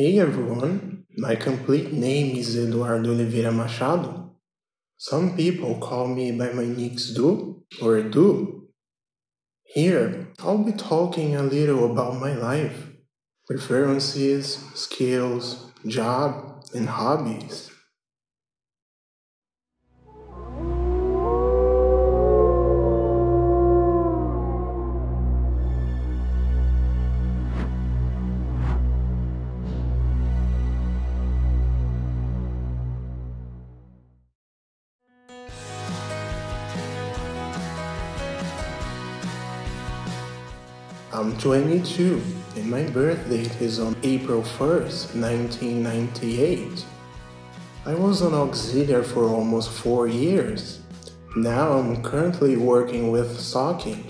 Hey everyone, my complete name is Eduardo Oliveira Machado. Some people call me by my nicks Du or Edu. Here, I'll be talking a little about my life, preferences, skills, job, and hobbies. I'm 22 and my birth date is on April 1st, 1998. I was an auxiliary for almost 4 years. Now I'm currently working with Socking.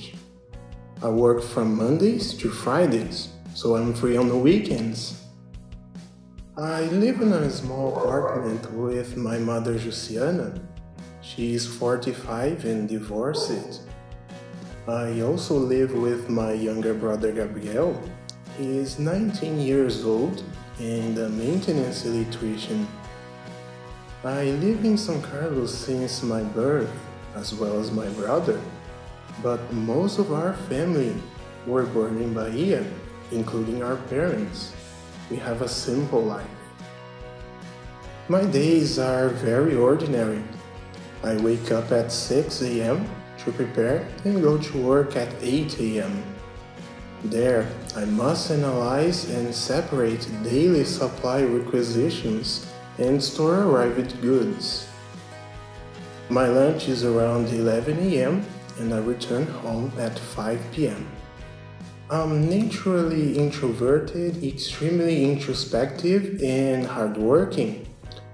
I work from Mondays to Fridays, so I'm free on the weekends. I live in a small apartment with my mother Luciana. She is 45 and divorced. I also live with my younger brother Gabriel. He is 19 years old and a maintenance electrician. I live in São Carlos since my birth, as well as my brother, but most of our family were born in Bahia, including our parents. We have a simple life. My days are very ordinary. I wake up at 6 a.m. to prepare and go to work at 8 a.m. There, I must analyze and separate daily supply requisitions and store arrived goods. My lunch is around 11 a.m. and I return home at 5 p.m. I'm naturally introverted, extremely introspective and hardworking.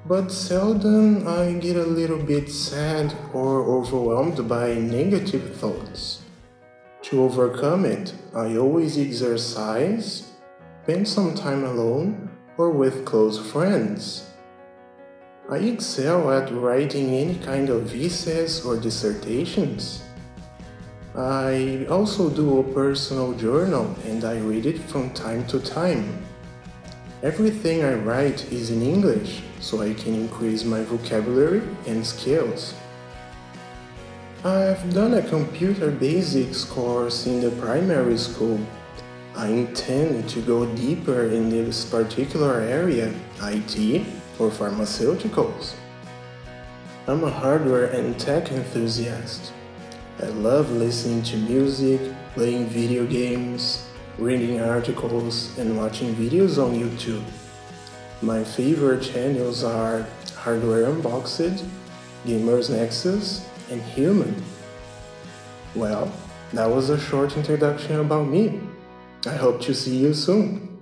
But seldom I get a little bit sad or overwhelmed by negative thoughts. To overcome it, I always exercise, spend some time alone or with close friends. I excel at writing any kind of theses or dissertations. I also do a personal journal and I read it from time to time. Everything I write is in English, so I can increase my vocabulary and skills. I've done a computer basics course in the primary school. I intend to go deeper in this particular area, IT or pharmaceuticals. I'm a hardware and tech enthusiast. I love listening to music, playing video games, reading articles and watching videos on YouTube. My favorite channels are Hardware Unboxed, Gamers Nexus, and Human. Well, that was a short introduction about me. I hope to see you soon.